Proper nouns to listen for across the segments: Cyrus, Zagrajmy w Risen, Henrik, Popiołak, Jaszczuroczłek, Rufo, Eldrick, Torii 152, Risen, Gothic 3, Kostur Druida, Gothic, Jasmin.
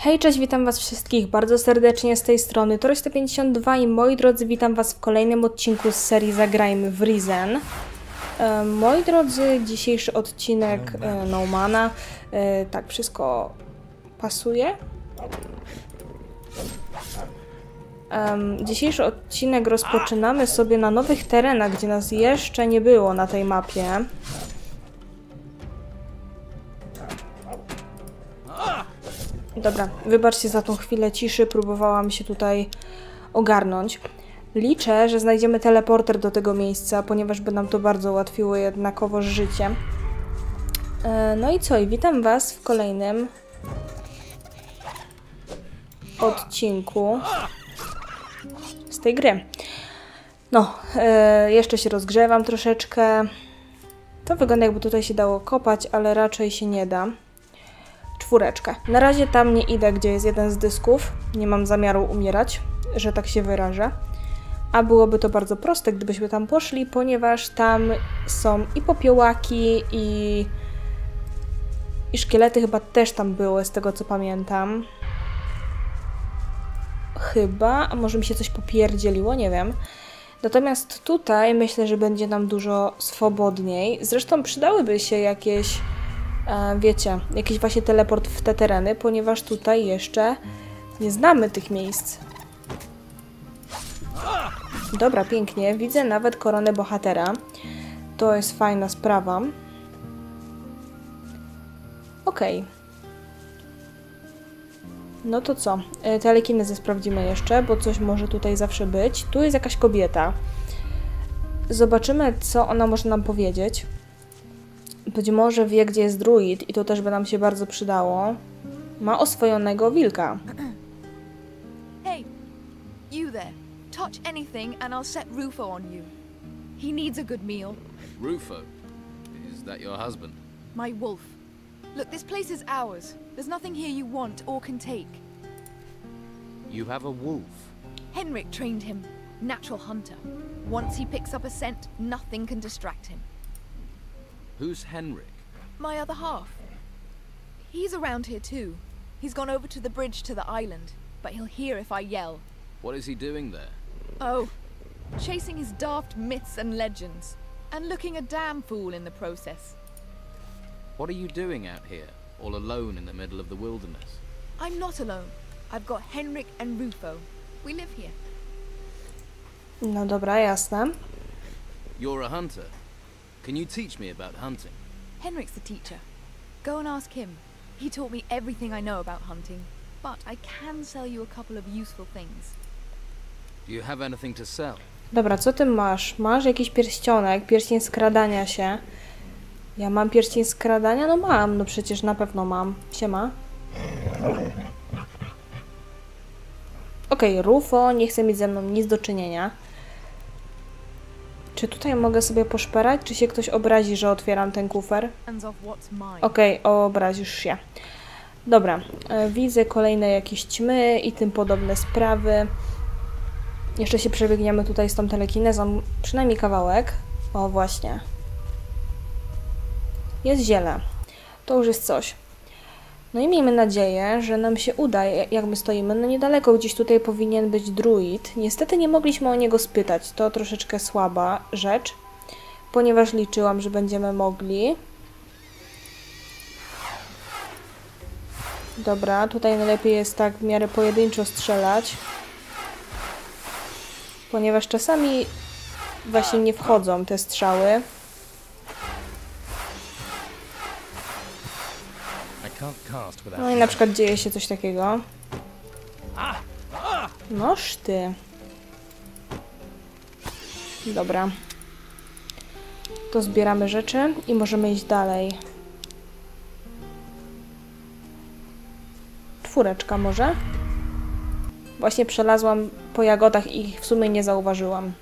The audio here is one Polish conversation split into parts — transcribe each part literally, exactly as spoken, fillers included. Hej, cześć, witam Was wszystkich bardzo serdecznie z tej strony Torii sto pięćdziesiąt dwa i moi drodzy, witam Was w kolejnym odcinku z serii Zagrajmy w Risen. E, moi drodzy, dzisiejszy odcinek e, Noumana. E, tak, wszystko pasuje. E, dzisiejszy odcinek rozpoczynamy sobie na nowych terenach, gdzie nas jeszcze nie było na tej mapie. Dobra, wybaczcie za tą chwilę ciszy, próbowałam się tutaj ogarnąć. Liczę, że znajdziemy teleporter do tego miejsca, ponieważ by nam to bardzo ułatwiło jednakowo życie. No i co? I witam Was w kolejnym odcinku z tej gry. No, jeszcze się rozgrzewam troszeczkę. To wygląda, jakby tutaj się dało kopać, ale raczej się nie da. Czwóreczkę. Na razie tam nie idę, gdzie jest jeden z dysków. Nie mam zamiaru umierać, że tak się wyrażę. A byłoby to bardzo proste, gdybyśmy tam poszli, ponieważ tam są i popiołaki, i, i szkielety chyba też tam były, z tego co pamiętam. Chyba. A może mi się coś popierdzieliło? Nie wiem. Natomiast tutaj myślę, że będzie nam dużo swobodniej. Zresztą przydałyby się jakieś... wiecie, jakiś właśnie teleport w te tereny, ponieważ tutaj jeszcze nie znamy tych miejsc. Dobra, pięknie. Widzę nawet koronę bohatera. To jest fajna sprawa. Okej. Okay. No to co? Telekinezę sprawdzimy jeszcze, bo coś może tutaj zawsze być. Tu jest jakaś kobieta. Zobaczymy, co ona może nam powiedzieć. Być może wie, gdzie jest druid i to też by nam się bardzo przydało. Ma oswojonego wilka. Hey, you there. Touch anything and I'll set Rufo on you. He needs a good meal. Rufo? Is that your husband? My wolf. Look, this place is ours. There's nothing here you want or can take. You have a wolf? Henrik trained him. Natural hunter. Once he picks up a scent, nothing can distract him. Who's Henrik? My other half. He's around here too. He's gone over to the bridge to the island, but he'll hear if I yell. What is he doing there? Oh, chasing his daft myths and legends, and looking a damn fool in the process. What are you doing out here, all alone in the middle of the wilderness? I'm not alone. I've got Henrik and Rufo. We live here. No dobra, jasne. You're a hunter. Can you teach me about hunting? Henrik's the teacher. Go and ask him. He taught me everything I know about hunting, but I can sell you a couple of useful things. Do you have anything to sell? Dobra, co ty masz? Masz jakiś pierścionek, pierścień skradania się. Ja mam pierścień skradania? No mam, no przecież na pewno mam. Siema. Okej, okay, Rufo nie chce mieć ze mną nic do czynienia. Czy tutaj mogę sobie poszperać? Czy się ktoś obrazi, że otwieram ten kufer? Okej, okay, obrazisz się. Dobra, widzę kolejne jakieś ćmy i tym podobne sprawy. Jeszcze się przebiegniemy tutaj z tą telekinezą, przynajmniej kawałek. O, właśnie. Jest ziele. To już jest coś. No i miejmy nadzieję, że nam się uda, jak my stoimy. No niedaleko gdzieś tutaj powinien być druid. Niestety nie mogliśmy o niego spytać. To troszeczkę słaba rzecz, ponieważ liczyłam, że będziemy mogli. Dobra, tutaj najlepiej jest tak w miarę pojedynczo strzelać, ponieważ czasami właśnie nie wchodzą te strzały. No i na przykład dzieje się coś takiego. Noż ty. Dobra. To zbieramy rzeczy i możemy iść dalej. Czwóreczka może? Właśnie przelazłam po jagodach i ich w sumie nie zauważyłam.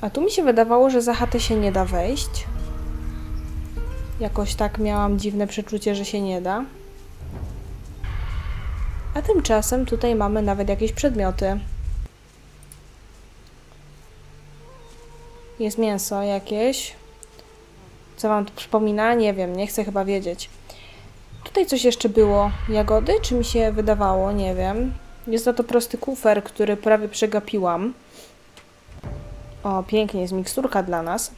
A tu mi się wydawało, że za chatę się nie da wejść. Jakoś tak miałam dziwne przeczucie, że się nie da. A tymczasem tutaj mamy nawet jakieś przedmioty. Jest mięso jakieś. Co wam to przypomina? Nie wiem, nie chcę chyba wiedzieć. Tutaj coś jeszcze było. Jagody? Czy mi się wydawało? Nie wiem. Jest na to prosty kufer, który prawie przegapiłam. O, pięknie, jest miksturka dla nas.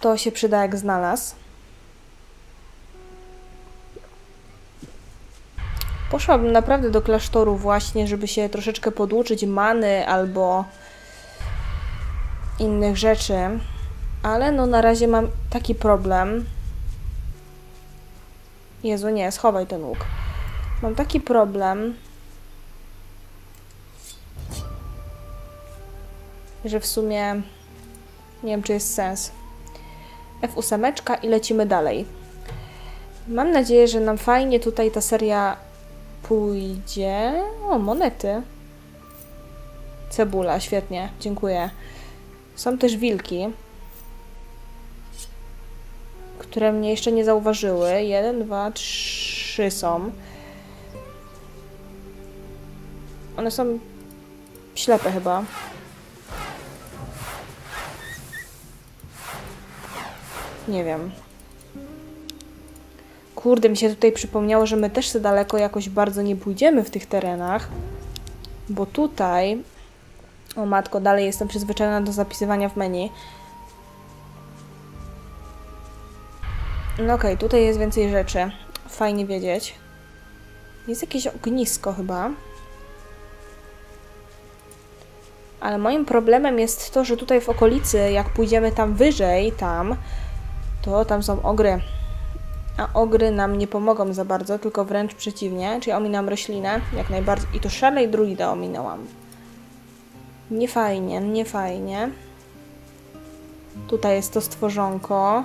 To się przyda jak znalazł. Poszłabym naprawdę do klasztoru właśnie, żeby się troszeczkę poduczyć many albo innych rzeczy. Ale no na razie mam taki problem. Jezu, nie, schowaj ten łuk. Mam taki problem, że w sumie nie wiem, czy jest sens. F osiem i lecimy dalej. Mam nadzieję, że nam fajnie tutaj ta seria pójdzie. O, monety. Cebula, świetnie, dziękuję. Są też wilki, które mnie jeszcze nie zauważyły. Jeden, dwa, trzy są. One są ślepe chyba. Nie wiem. Kurde, mi się tutaj przypomniało, że my też za daleko jakoś bardzo nie pójdziemy w tych terenach. Bo tutaj... O matko, dalej jestem przyzwyczajona do zapisywania w menu. No okej, tutaj jest więcej rzeczy. Fajnie wiedzieć. Jest jakieś ognisko chyba. Ale moim problemem jest to, że tutaj w okolicy, jak pójdziemy tam wyżej, tam, to tam są ogry. A ogry nam nie pomogą za bardzo, tylko wręcz przeciwnie. Czyli ominam roślinę, jak najbardziej. I to szalej druida ominęłam. Nie fajnie, nie fajnie. Tutaj jest to stworzonko.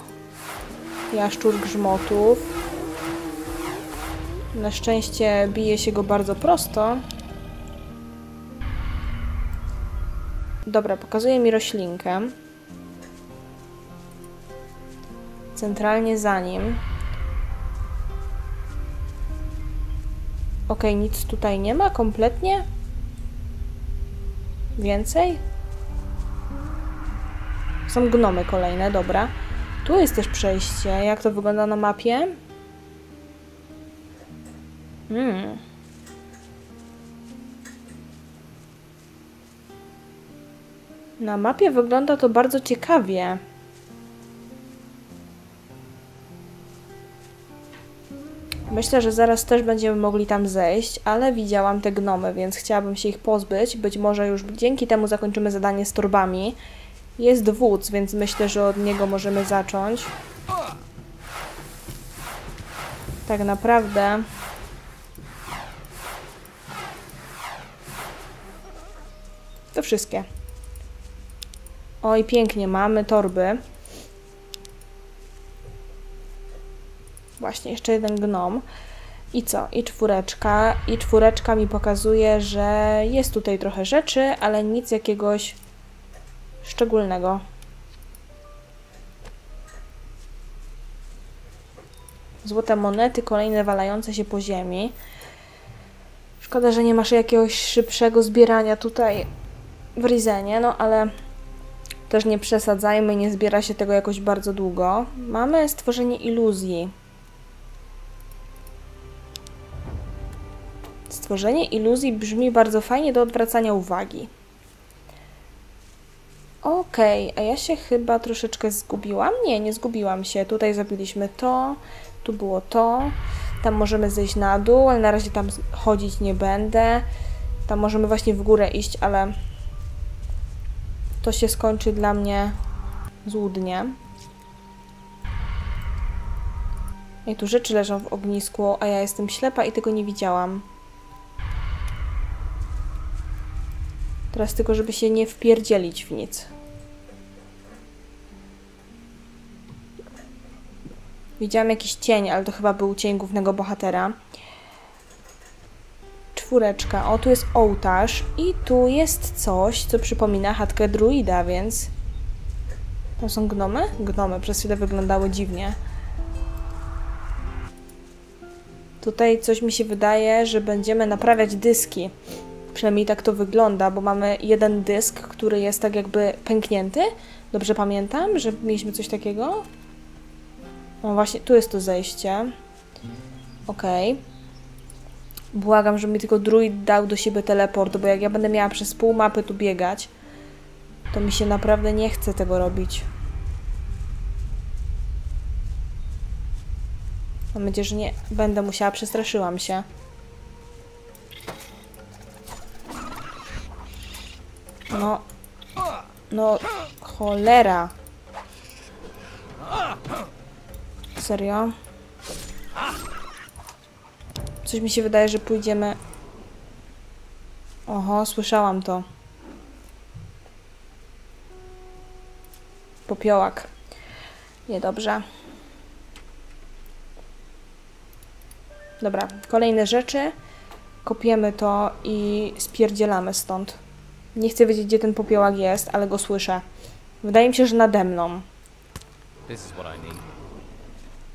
Jaszczur grzmotów. Na szczęście bije się go bardzo prosto. Dobra, pokazuje mi roślinkę. Centralnie za nim. Okej, nic tutaj nie ma kompletnie. Więcej? Są gnomy kolejne, dobra. Tu jest też przejście. Jak to wygląda na mapie? Hmm. Na mapie wygląda to bardzo ciekawie. Myślę, że zaraz też będziemy mogli tam zejść, ale widziałam te gnomy, więc chciałabym się ich pozbyć. Być może już dzięki temu zakończymy zadanie z torbami. Jest wódz, więc myślę, że od niego możemy zacząć. Tak naprawdę... To wszystkie. Oj, pięknie, mamy torby. Właśnie, jeszcze jeden gnom. I co? I czwóreczka. I czwóreczka mi pokazuje, że jest tutaj trochę rzeczy, ale nic jakiegoś szczególnego. Złote monety, kolejne walające się po ziemi. Szkoda, że nie masz jakiegoś szybszego zbierania tutaj w Risenie, no ale... Też nie przesadzajmy, nie zbiera się tego jakoś bardzo długo. Mamy stworzenie iluzji. Stworzenie iluzji brzmi bardzo fajnie do odwracania uwagi. Okej, okay, a ja się chyba troszeczkę zgubiłam? Nie, nie zgubiłam się. Tutaj zabiliśmy to, tu było to. Tam możemy zejść na dół, ale na razie tam chodzić nie będę. Tam możemy właśnie w górę iść, ale... To się skończy dla mnie złudnie. I tu rzeczy leżą w ognisku, a ja jestem ślepa i tego nie widziałam. Teraz tylko, żeby się nie wpierdzielić w nic. Widziałam jakiś cień, ale to chyba był cień głównego bohatera. Czwóreczka. O, tu jest ołtarz i tu jest coś, co przypomina chatkę druida, więc... Tam są gnomy? Gnomy. Przez chwilę wyglądały dziwnie. Tutaj coś mi się wydaje, że będziemy naprawiać dyski. Przynajmniej tak to wygląda, bo mamy jeden dysk, który jest tak jakby pęknięty. Dobrze pamiętam, że mieliśmy coś takiego? O, właśnie, tu jest to zejście. Okej. Okay. Błagam, żeby mi tylko druid dał do siebie teleport, bo jak ja będę miała przez pół mapy tu biegać, to mi się naprawdę nie chce tego robić. Mam nadzieję, że nie będę musiała, przestraszyłam się. No. No, cholera. Serio? Coś mi się wydaje, że pójdziemy... Oho, słyszałam to. Popiołak. Niedobrze. Dobra, kolejne rzeczy. Kopiemy to i spierdzielamy stąd. Nie chcę wiedzieć, gdzie ten popiołak jest, ale go słyszę. Wydaje mi się, że nade mną.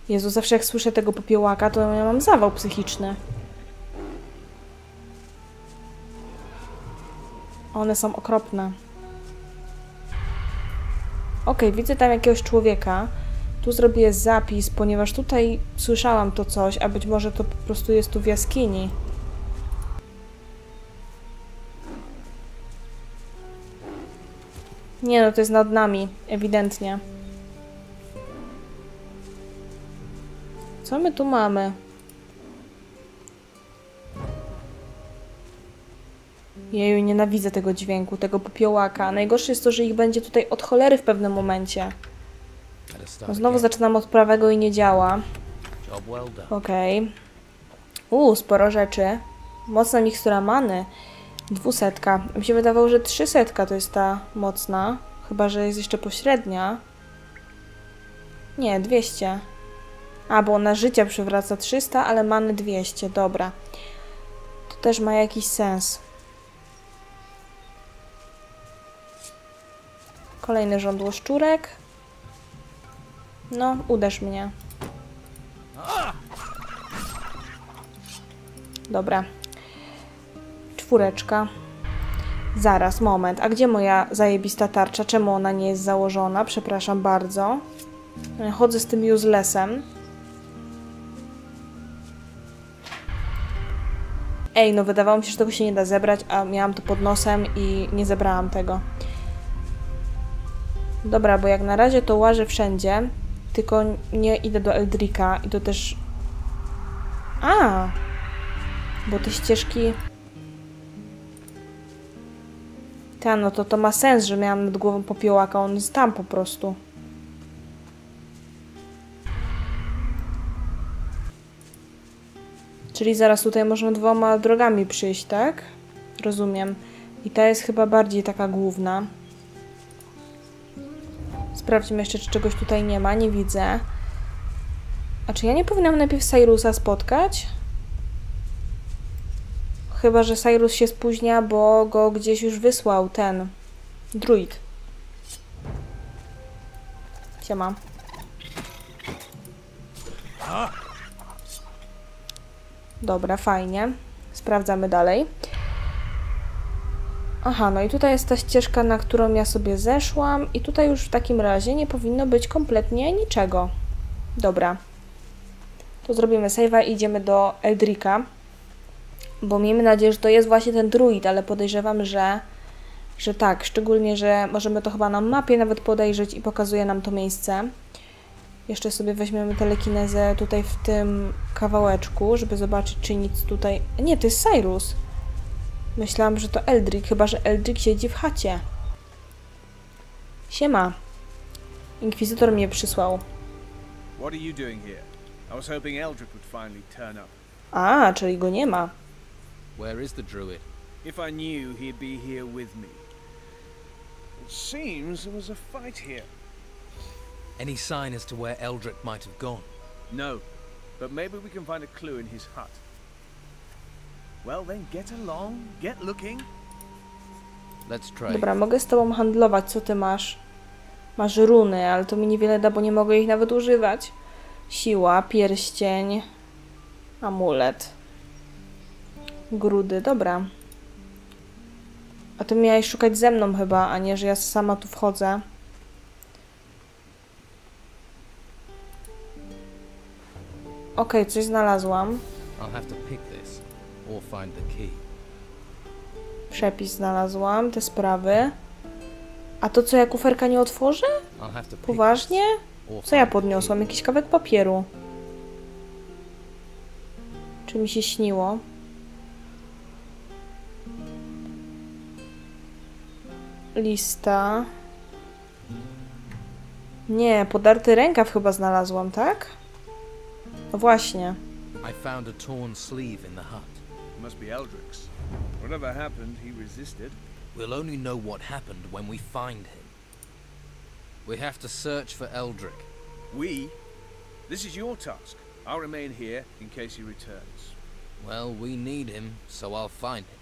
Jezu, zawsze jak słyszę tego popiołaka, to ja mam zawał psychiczny. One są okropne. Okej, widzę tam jakiegoś człowieka. Tu zrobię zapis, ponieważ tutaj słyszałam to coś, a być może to po prostu jest tu w jaskini. Nie no, to jest nad nami, ewidentnie. Co my tu mamy? Jeju, nienawidzę tego dźwięku, tego popiołaka. Najgorsze jest to, że ich będzie tutaj od cholery w pewnym momencie. No znowu zaczynam od prawego i nie działa. Okej. Uuu, sporo rzeczy. Mocna mikstura many. Dwusetka. Mi się wydawało, że trzysetka to jest ta mocna. Chyba, że jest jeszcze pośrednia. Nie, dwieście. A, bo ona życia przywraca trzysta, ale mamy dwieście. Dobra. To też ma jakiś sens. Kolejne żądło szczurek. No, uderz mnie. Dobra. Czwóreczka. Zaraz, moment. A gdzie moja zajebista tarcza? Czemu ona nie jest założona? Przepraszam bardzo. Chodzę z tym uselessem. Ej, no wydawało mi się, że tego się nie da zebrać, a miałam to pod nosem i nie zebrałam tego. Dobra, bo jak na razie to łażę wszędzie, tylko nie idę do Eldricka i to też... A! Bo te ścieżki... Ta, no to to ma sens, że miałam nad głową popiołaka, on jest tam po prostu. Czyli zaraz tutaj można dwoma drogami przyjść, tak? Rozumiem. I ta jest chyba bardziej taka główna. Sprawdźmy jeszcze, czy czegoś tutaj nie ma. Nie widzę. A czy ja nie powinnam najpierw Cyrusa spotkać? Chyba, że Cyrus się spóźnia, bo go gdzieś już wysłał ten druid. Siema. Dobra, fajnie. Sprawdzamy dalej. Aha, no i tutaj jest ta ścieżka, na którą ja sobie zeszłam i tutaj już w takim razie nie powinno być kompletnie niczego. Dobra. To zrobimy save'a i idziemy do Eldricka. Bo miejmy nadzieję, że to jest właśnie ten druid, ale podejrzewam, że, że tak. Szczególnie, że możemy to chyba na mapie nawet podejrzeć i pokazuje nam to miejsce. Jeszcze sobie weźmiemy telekinezę tutaj w tym kawałeczku, żeby zobaczyć, czy nic tutaj... Nie, to jest Cyrus. Myślałam, że to Eldrick, chyba że Eldrick siedzi w chacie. Siema. Inkwizytor mnie przysłał. A, czyli go nie ma. Where is the druid? If I knew he'd be here with me. It seems there was a fight here. Any sign as to where Eldrick might have gone? No, but maybe we can find a clue in his hut. Well then, get along, get looking. Let's try. Dobra, mogę z tobą handlować, co ty masz? Masz runy, ale to mi niewiele da, bo nie mogę ich nawet używać. Siła, pierścień, amulet. Grudy, dobra. A ty miałeś szukać ze mną chyba, a nie, że ja sama tu wchodzę. Okej, coś znalazłam. Przepis znalazłam, te sprawy. A to co, ja kuferka nie otworzę? Poważnie? Co ja podniosłam? Jakiś kawałek papieru. Czy mi się śniło? Lista. Nie, podarty rękaw chyba znalazłam, tak? No właśnie. I found a torn sleeve in the hut. Must be Eldrick's. Whatever happened, he resisted. We'll only know what happened when we find him. We have to search for Eldrick. We? This is your task. I'll remain here in case he returns. Well, we need him, so I'll find him.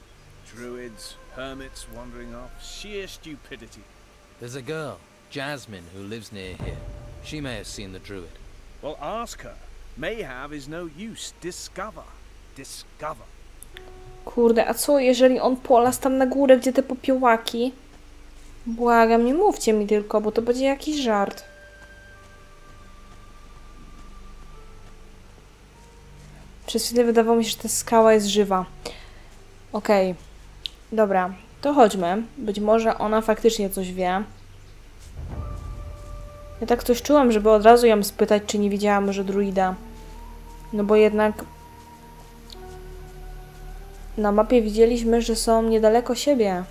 Druids, hermits wandering off, sheer stupidity. There's a girl, Jasmine, who lives near here. She may have seen the druid. Well, ask her. May have is no use. Discover. Discover. Kurde, a co jeżeli on polazł tam na górę, gdzie te popiołaki? Błagam, nie mówcie mi tylko, bo to będzie jakiś żart. Przez chwilę wydawało mi się, że ta skała jest żywa. Okej. Okay. Dobra, to chodźmy. Być może ona faktycznie coś wie. Ja tak coś czułam, żeby od razu ją spytać, czy nie widziałam może druida. No bo jednak... Na mapie widzieliśmy, że są niedaleko siebie.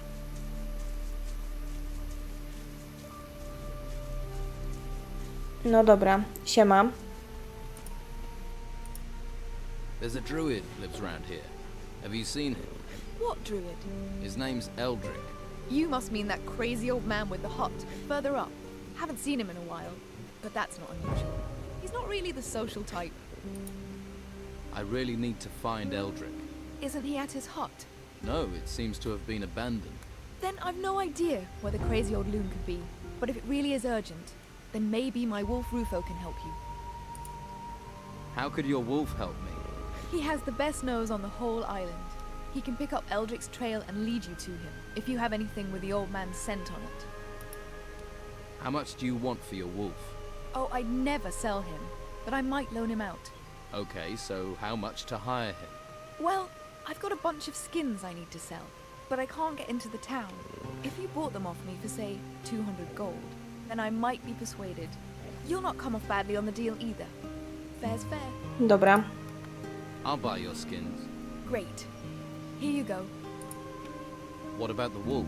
No dobra, siema. There's a druid lives around here. Have you seen him? What druid? His name's Eldrick. You must mean that crazy old man with the hut further up. Haven't seen him in a while, but that's not unusual. He's not really the social type. I really need to find Eldrick. Isn't he at his hut? No, it seems to have been abandoned. Then I've no idea where the crazy old loon could be. But if it really is urgent, then maybe my wolf Rufo can help you. How could your wolf help me? He has the best nose on the whole island. He can pick up Eldrick's trail and lead you to him, if you have anything with the old man's scent on it. How much do you want for your wolf? Oh, I'd never sell him, but I might loan him out. Okay, so how much to hire him? Well, I've got a bunch of skins I need to sell, but I can't get into the town. If you bought them off me for, say, two hundred gold, then I might be persuaded. You'll not come off badly on the deal either. Fair's fair. Dobra. I'll buy your skins. Great. Here you go. What about the wolf?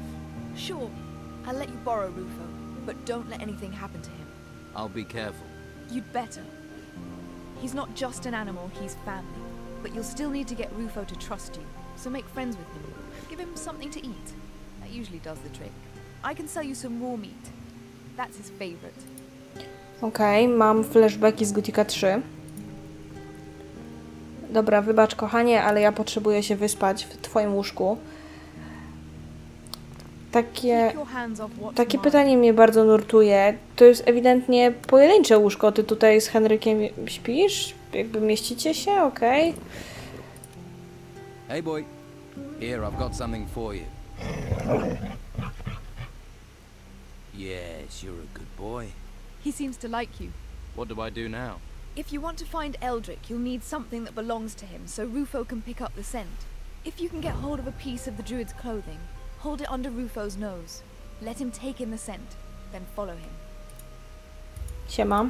Sure. I'll let you borrow Rufo, but don't let anything happen to him. I'll be careful. You'd better. He's not just an animal, he's family. But you'll still need to get Rufo to trust you, so make friends with him. Give him something to eat. That usually does the trick. I can sell you some raw meat. That's his favorite. Okej, okay, mam flashbacki z Gothica trzy. Dobra, wybacz kochanie, ale ja potrzebuję się wyspać w twoim łóżku. Takie, takie pytanie mnie bardzo nurtuje. To jest ewidentnie pojedyncze łóżko. Ty tutaj z Henrykiem śpisz? Jakby mieścicie się? Okej. Okay. Hey boy. Here I've got something for you. Yes, you're a good boy. He seems to like you. What do I do now? If you want to find Eldrick, you'll need something that belongs to him so Rufo can pick up the scent. If you can get hold of a piece of the druid's clothing, hold it under Rufo's nose. Let him take in the scent, then follow him. Siema.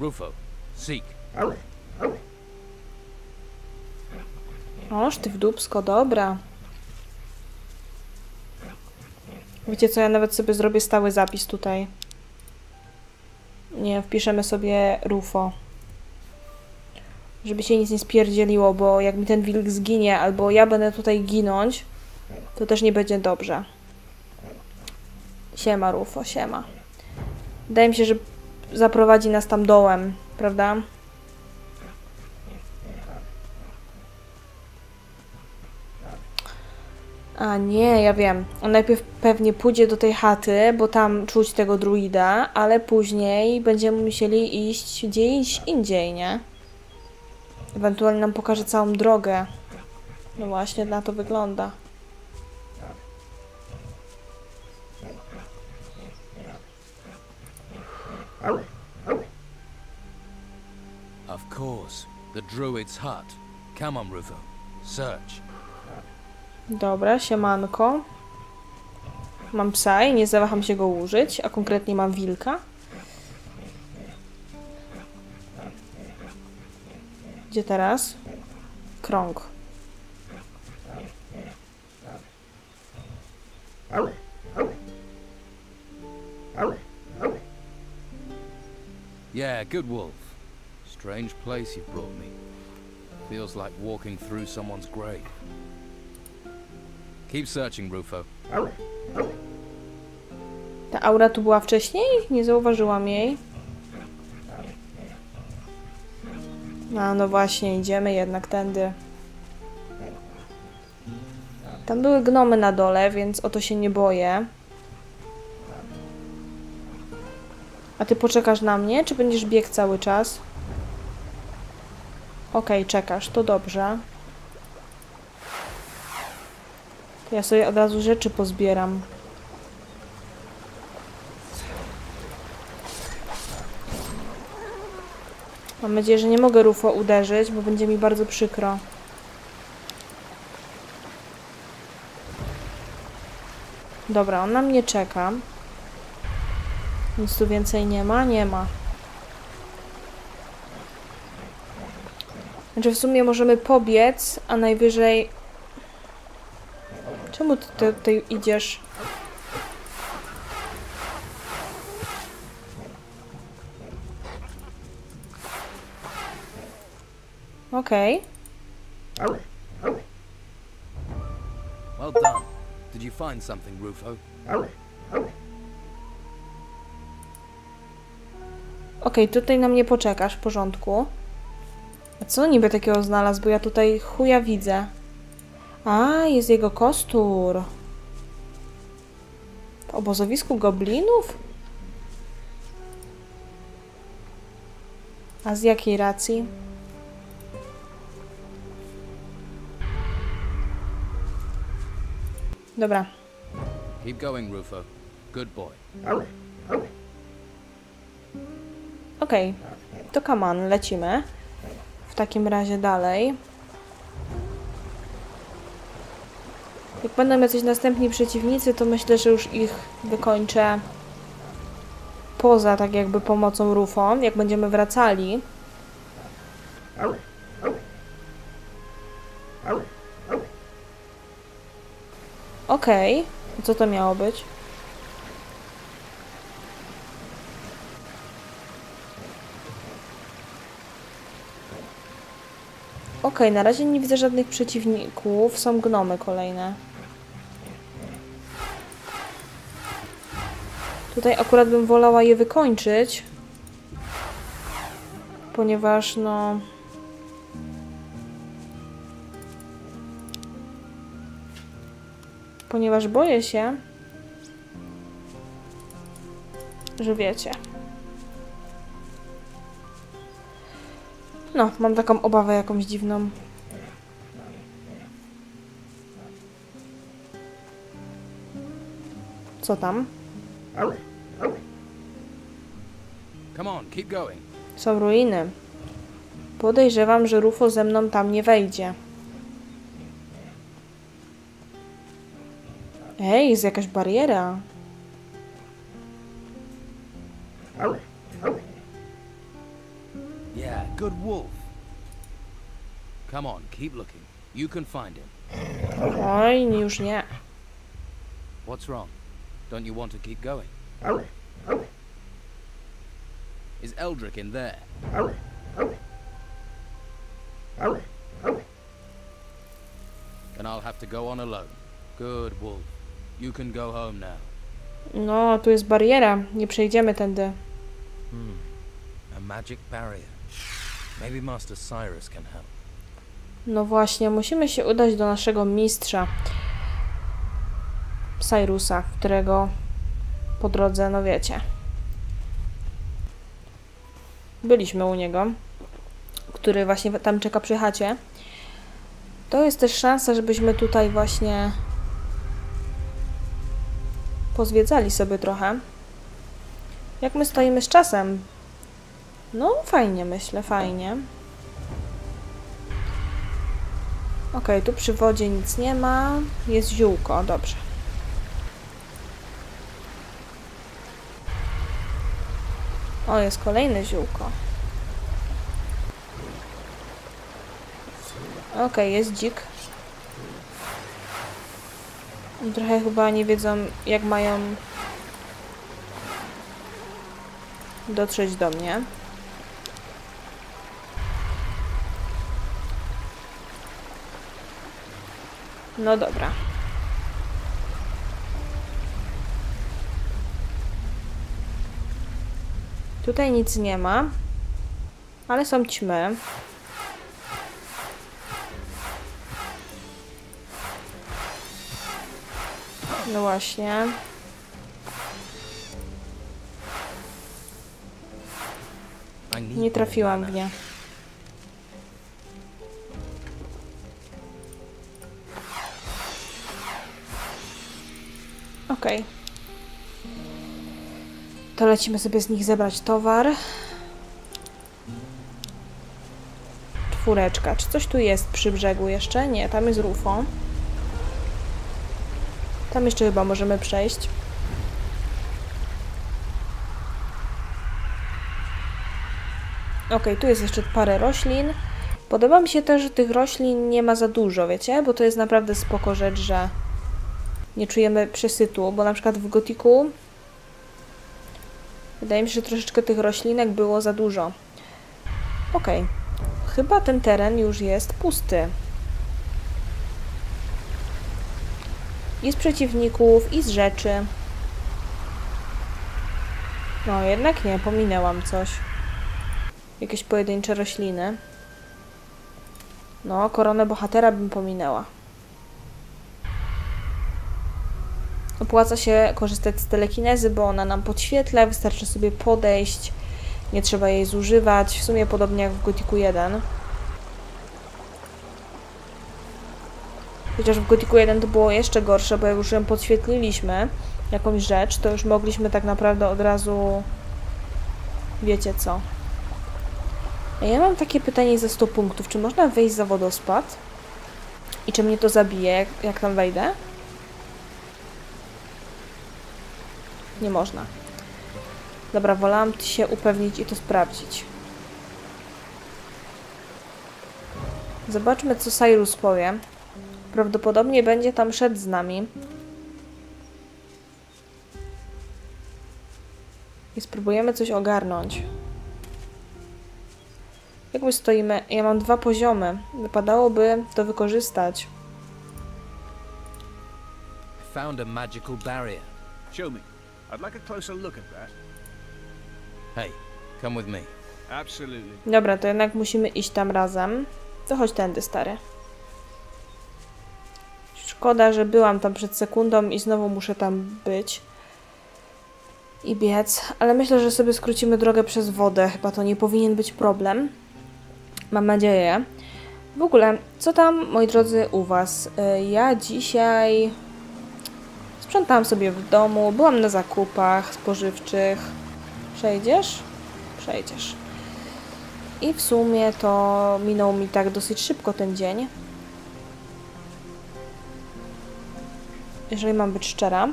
Rufo, seek. Oż ty w dupsko, dobra. Wiecie co, ja nawet sobie zrobię stały zapis tutaj. Nie, wpiszemy sobie Rufo. Żeby się nic nie spierdzieliło, bo jak mi ten wilk zginie, albo ja będę tutaj ginąć, to też nie będzie dobrze. Siema Rufo, siema. Wydaje mi się, że zaprowadzi nas tam dołem, prawda? A nie, ja wiem. On najpierw pewnie pójdzie do tej chaty, bo tam czuć tego druida, ale później będziemy musieli iść gdzieś indziej, nie? Ewentualnie nam pokaże całą drogę. No właśnie, na to wygląda. Of course. The Druid's hut. Come on, Rufo. Search. Dobra, siemanko. Mam psa i nie zawaham się go użyć, a konkretnie mam wilka. Gdzie teraz? Krąg. Yeah, good wolf. Strange place you've brought me. Feels like walking through someone's grave. Keep searching, Rufo. Ta aura tu była wcześniej? Nie zauważyłam jej. A no właśnie, idziemy jednak tędy. Tam były gnomy na dole, więc o to się nie boję. A ty poczekasz na mnie, czy będziesz biegł cały czas? Okej, okay, czekasz, to dobrze. Ja sobie od razu rzeczy pozbieram. Mam nadzieję, że nie mogę Rufo uderzyć, bo będzie mi bardzo przykro. Dobra, on na mnie czeka. Nic tu więcej nie ma? Nie ma. Znaczy w sumie możemy pobiec, a najwyżej... Czemu ty tutaj idziesz? Okej. Okay. Well done. Did you find something, Rufo? Okej, okay, tutaj na mnie poczekasz, w porządku. A co niby takiego znalazł, bo ja tutaj chuja widzę. A, jest jego kostur. W obozowisku goblinów? A z jakiej racji? Dobra. Keep going, Rufo. Good boy. Okej, okay. To come on, lecimy. W takim razie dalej. Jak będą jacyś następni przeciwnicy, to myślę, że już ich wykończę poza tak jakby pomocą Rufo, jak będziemy wracali. Okej, okay. Co to miało być? Okej, okay, na razie nie widzę żadnych przeciwników. Są gnomy kolejne. Tutaj akurat bym wolała je wykończyć, ponieważ no... Ponieważ boję się, że wiecie. No, mam taką obawę jakąś dziwną. Co tam? Są ruiny. Podejrzewam, że Rufo ze mną tam nie wejdzie. Ej, jest jakaś bariera. Yeah, good wolf. Come on, keep looking. You can find him. Oj, już nie. What's wrong? Don't you want to keep going? Is Eldrick in there? And I'll have to go on alone. Good wolf. You can go home now. No, tu jest bariera. Nie przejdziemy tędy. Hmm. A magic barrier. Maybe Master Cyrus can help. No właśnie, musimy się udać do naszego mistrza Cyrusa, którego po drodze, no wiecie. Byliśmy u niego, który właśnie tam czeka przy chacie. To jest też szansa, żebyśmy tutaj właśnie pozwiedzali sobie trochę. Jak my stoimy z czasem? No fajnie, myślę, fajnie. Ok, tu przy wodzie nic nie ma. Jest ziółko, dobrze. O, jest kolejne ziółko. Ok, jest dzik. Trochę chyba nie wiedzą, jak mają dotrzeć do mnie. No dobra. Tutaj nic nie ma, ale są ćmy. No właśnie. Nie trafiłam w nie. Okej. Okay. To lecimy sobie z nich zebrać towar. Czwóreczka. Czy coś tu jest przy brzegu jeszcze? Nie, tam jest Rufo. Tam jeszcze chyba możemy przejść. Ok, tu jest jeszcze parę roślin. Podoba mi się też, że tych roślin nie ma za dużo, wiecie? Bo to jest naprawdę spoko rzecz, że nie czujemy przesytu, bo na przykład w Gothicu wydaje mi się, że troszeczkę tych roślinek było za dużo. Ok, chyba ten teren już jest pusty. I z przeciwników, i z rzeczy. No, jednak nie, pominęłam coś. Jakieś pojedyncze rośliny. No, koronę bohatera bym pominęła. Opłaca się korzystać z telekinezy, bo ona nam podświetla, wystarczy sobie podejść, nie trzeba jej zużywać. W sumie podobnie jak w Gothicu jeden. Chociaż w Gothicu jeden to było jeszcze gorsze, bo jak już ją podświetliliśmy jakąś rzecz, to już mogliśmy tak naprawdę od razu... Wiecie co. Ja mam takie pytanie za sto punktów. Czy można wejść za wodospad? I czy mnie to zabije, jak, jak tam wejdę? Nie można. Dobra, wolałam się upewnić i to sprawdzić. Zobaczmy, co Cyrus powie. Prawdopodobnie będzie tam szedł z nami. I spróbujemy coś ogarnąć. Jak my stoimy? Ja mam dwa poziomy. Wypadałoby to wykorzystać. Found a magical barrier. Show me. I'd like a closer look at that. Hey, come with me. Absolutely. Dobra, to jednak musimy iść tam razem. To chodź tędy, stary. Szkoda, że byłam tam przed sekundą i znowu muszę tam być i biec, ale myślę, że sobie skrócimy drogę przez wodę. Chyba to nie powinien być problem. Mam nadzieję. W ogóle, co tam, moi drodzy, u was? Ja dzisiaj sprzątałam sobie w domu, byłam na zakupach spożywczych. Przejdziesz? Przejdziesz. I w sumie to minął mi tak dosyć szybko ten dzień. Jeżeli mam być szczera.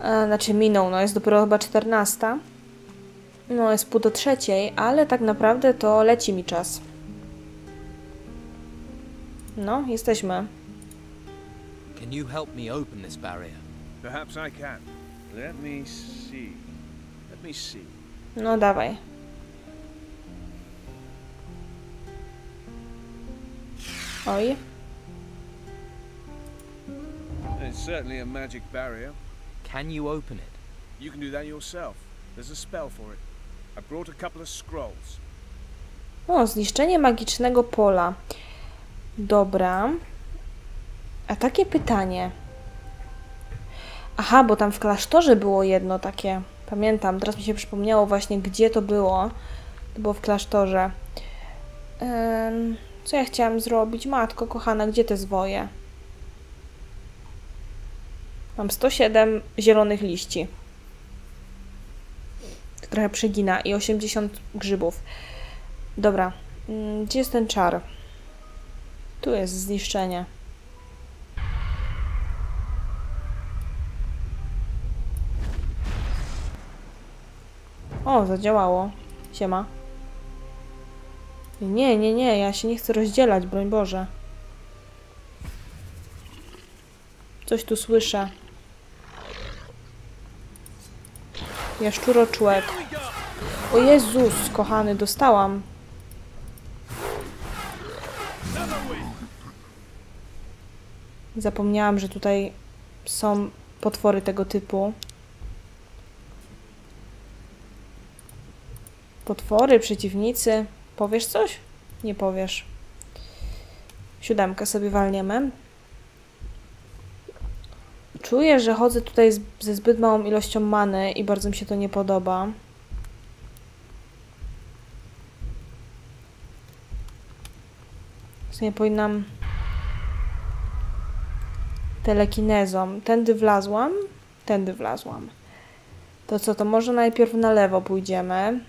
E, znaczy minął, no jest dopiero chyba czternasta. No jest pół do trzeciej, ale tak naprawdę to leci mi czas. No, jesteśmy. Can you help me open this barrier? Perhaps I can. Let me see. Let me see. No dawaj. Oj. It's certainly a magic barrier. Can you open it? You can do that yourself. There's a spell for it. I brought a couple of scrolls. O, zniszczenie magicznego pola. Dobra. A takie pytanie. Aha, bo tam w klasztorze było jedno takie. Pamiętam, teraz mi się przypomniało właśnie, gdzie to było. To było w klasztorze. Ym, co ja chciałam zrobić? Matko kochana, gdzie te zwoje? Mam sto siedem zielonych liści. Trochę przegina i osiemdziesiąt grzybów. Dobra, Gdzie jest ten czar? Tu jest zniszczenie. O, zadziałało. Siema. Nie, nie, nie, ja się nie chcę rozdzielać, broń Boże. Coś tu słyszę. Jaszczuroczłek. O Jezus, kochany, dostałam. Zapomniałam, że tutaj są potwory tego typu. Potwory, przeciwnicy. Powiesz coś? Nie powiesz. Siódemkę sobie walniemy. Czuję, że chodzę tutaj z, ze zbyt małą ilością many i bardzo mi się to nie podoba. Więc nie powinnam... telekinezą. Tędy wlazłam? Tędy wlazłam. To co, to może najpierw na lewo pójdziemy.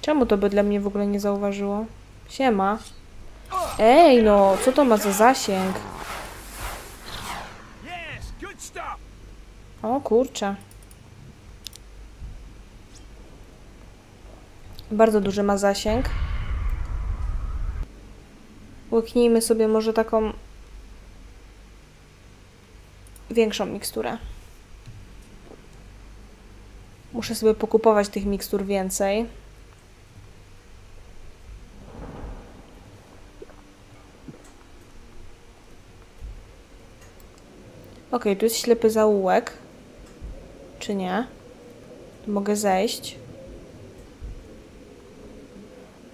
Czemu to by dla mnie w ogóle nie zauważyło? Siema. Ej no, co to ma za zasięg? O kurczę. Bardzo duży ma zasięg. Łyknijmy sobie może taką większą miksturę. Muszę sobie pokupować tych mikstur więcej. Ok, tu jest ślepy zaułek. Czy nie? Tu mogę zejść.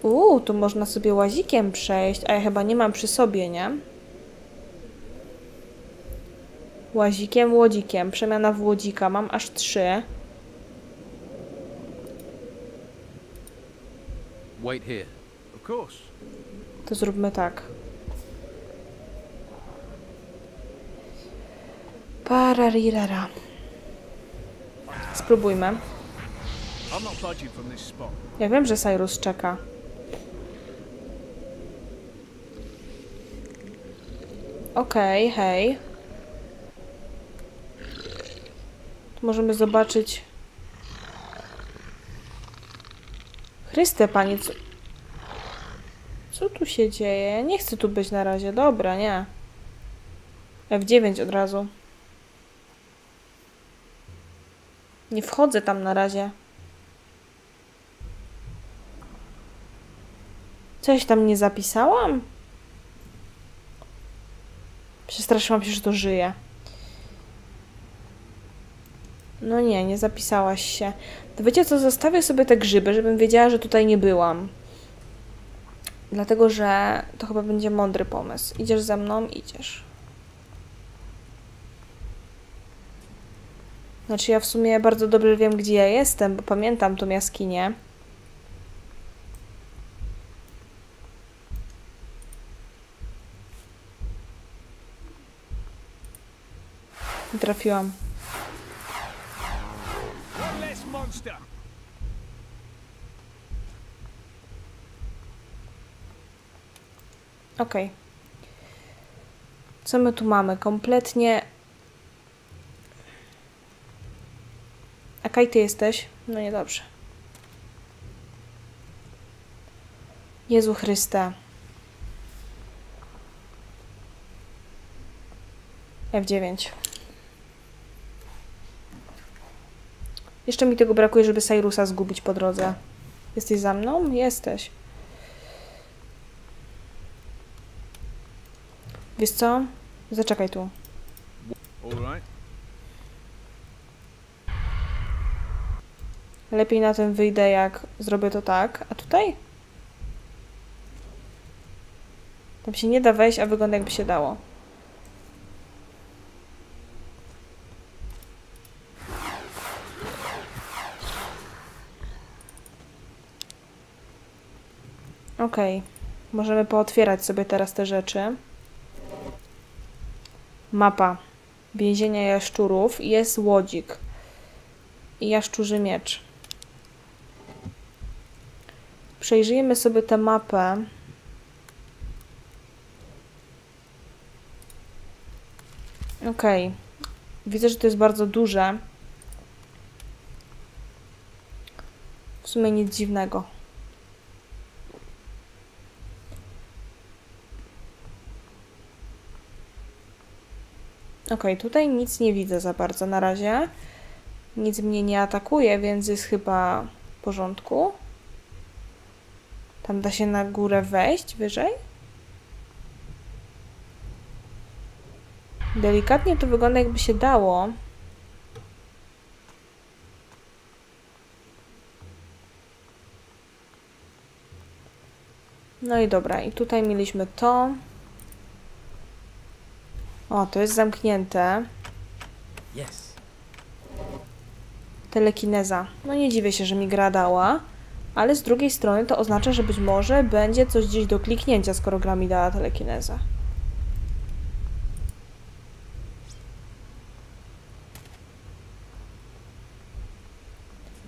Uuu, tu można sobie łazikiem przejść, a ja chyba nie mam przy sobie, nie? Łazikiem, łodzikiem. Przemiana w łodzika. Mam aż trzy. To zróbmy tak. Pararirara. Spróbujmy. Ja wiem, że Cyrus czeka. Okej, okay, hej. Tu możemy zobaczyć... Chryste, Panie, co... co tu się dzieje? Nie chcę tu być na razie. Dobra, nie. F dziewięć od razu. Nie wchodzę tam na razie. Coś tam nie zapisałam? Przestraszyłam się, że to żyje. No nie, nie zapisałaś się. To wiecie co, zostawię sobie te grzyby, żebym wiedziała, że tutaj nie byłam. Dlatego, że to chyba będzie mądry pomysł. Idziesz za mną, idziesz. Znaczy ja w sumie bardzo dobrze wiem, gdzie ja jestem, bo pamiętam tą jaskinię. Trafiłam. Okej. Okay. Co my tu mamy? Kompletnie... A kaj ty jesteś? No niedobrze. Jezu Chryste. F dziewięć. Jeszcze mi tego brakuje, żeby Cyrusa zgubić po drodze. Jesteś za mną? Jesteś. Wiesz co? Zaczekaj tu. Lepiej na tym wyjdę, jak zrobię to tak. A tutaj? Tam się nie da wejść, a wygląda jakby się dało. Okej, okay. Możemy pootwierać sobie teraz te rzeczy. Mapa więzienia jaszczurów. Jest łodzik. i jaszczurzy miecz. Przejrzyjmy sobie tę mapę. Okej. Okay. Widzę, że to jest bardzo duże. W sumie nic dziwnego. Okej, okay, tutaj nic nie widzę za bardzo na razie. Nic mnie nie atakuje, więc jest chyba w porządku. Tam da się na górę wejść, wyżej. Delikatnie to wygląda, jakby się dało. No i dobra, i tutaj mieliśmy to. O, to jest zamknięte. Yes. Telekineza. No nie dziwię się, że mi gra dała, ale z drugiej strony to oznacza, że być może będzie coś gdzieś do kliknięcia, skoro gra mi dała telekinezę.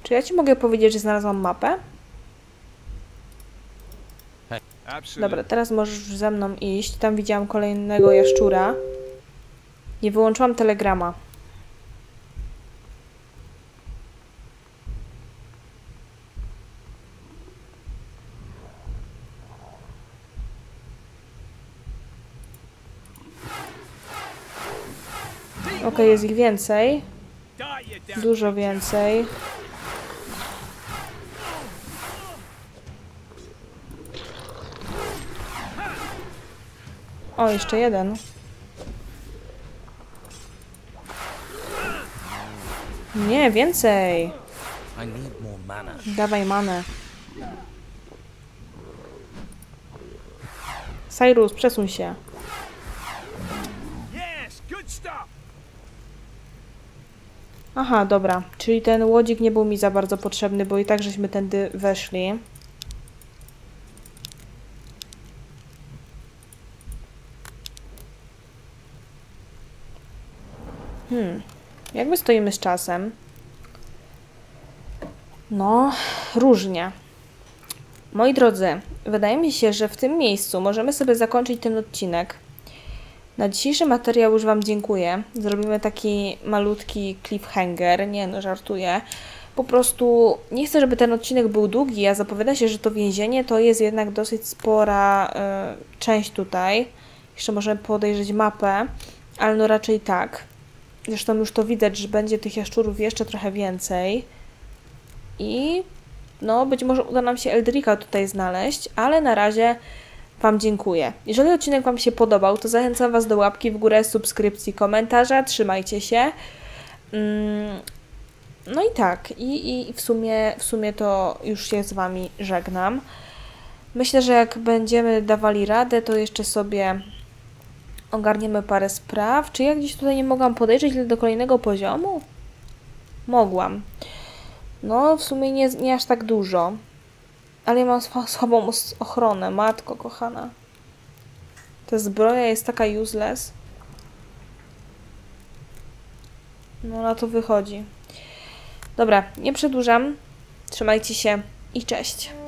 Czy ja ci mogę powiedzieć, że znalazłam mapę? Dobra, teraz możesz ze mną iść. Tam widziałam kolejnego jaszczura. Nie wyłączyłam telegrama. Ok, jest ich więcej. Dużo więcej. O, jeszcze jeden. Nie, więcej. Dawaj manę. Cyrus, przesuń się. Aha, dobra. Czyli ten łodzik nie był mi za bardzo potrzebny, bo i tak żeśmy tędy weszli. Hmm, jak my stoimy z czasem? No, różnie. Moi drodzy, wydaje mi się, że w tym miejscu możemy sobie zakończyć ten odcinek. Na dzisiejszy materiał już Wam dziękuję. Zrobimy taki malutki cliffhanger. Nie, no żartuję. Po prostu nie chcę, żeby ten odcinek był długi, a zapowiada się, że to więzienie to jest jednak dosyć spora y, część tutaj. Jeszcze możemy podejrzeć mapę, ale no raczej tak. Zresztą już to widać, że będzie tych jaszczurów jeszcze trochę więcej. I no, być może uda nam się Eldricka tutaj znaleźć, ale na razie Wam dziękuję. Jeżeli odcinek Wam się podobał, to zachęcam Was do łapki w górę, subskrypcji, komentarza. Trzymajcie się. No i tak. I, i w sumie, w sumie to już się z Wami żegnam. Myślę, że jak będziemy dawali radę, to jeszcze sobie ogarniemy parę spraw. Czy ja gdzieś tutaj nie mogłam podejrzeć do kolejnego poziomu? Mogłam. No, w sumie nie, nie aż tak dużo. Ale ja mam słabą ochronę. Matko kochana. Ta zbroja jest taka useless. No, na to wychodzi. Dobra, nie przedłużam. Trzymajcie się i cześć.